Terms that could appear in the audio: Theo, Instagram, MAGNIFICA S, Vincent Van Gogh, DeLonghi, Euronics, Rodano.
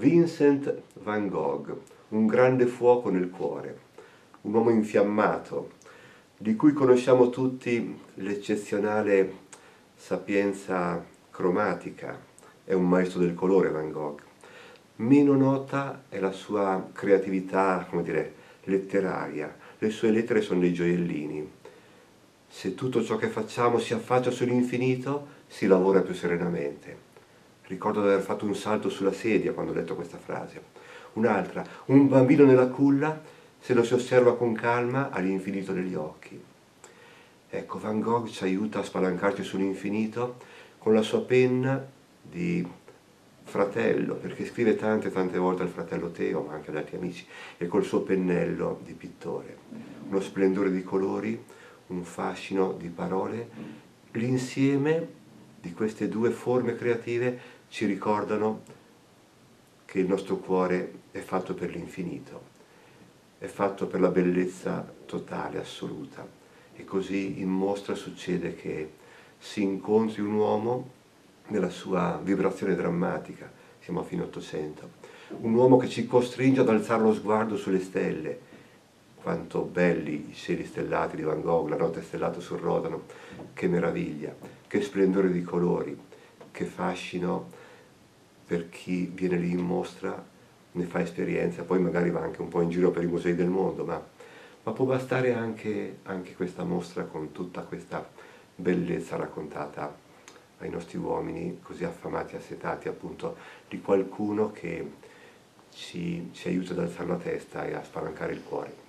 Vincent Van Gogh, un grande fuoco nel cuore, un uomo infiammato, di cui conosciamo tutti l'eccezionale sapienza cromatica. È un maestro del colore Van Gogh. Meno nota è la sua creatività, come dire, letteraria. Le sue lettere sono dei gioiellini. Se tutto ciò che facciamo si affaccia sull'infinito, si lavora più serenamente. Ricordo di aver fatto un salto sulla sedia quando ho detto questa frase. Un'altra, un bambino nella culla, se lo si osserva con calma, ha l'infinito negli occhi. Ecco, Van Gogh ci aiuta a spalancarci sull'infinito con la sua penna di fratello, perché scrive tante volte al fratello Teo, ma anche ad altri amici, e col suo pennello di pittore. Uno splendore di colori, un fascino di parole, l'insieme di queste due forme creative ci ricordano che il nostro cuore è fatto per l'infinito, è fatto per la bellezza totale, assoluta. E così in mostra succede che si incontri un uomo nella sua vibrazione drammatica, siamo a fine Ottocento, un uomo che ci costringe ad alzare lo sguardo sulle stelle. Quanto belli i cieli stellati di Van Gogh, la notte stellata sul Rodano, che meraviglia, che splendore di colori, che fascino per chi viene lì in mostra, ne fa esperienza, poi magari va anche un po' in giro per i musei del mondo, ma può bastare anche questa mostra con tutta questa bellezza raccontata ai nostri uomini, così affamati e assetati appunto di qualcuno che ci aiuta ad alzare la testa e a spalancare il cuore.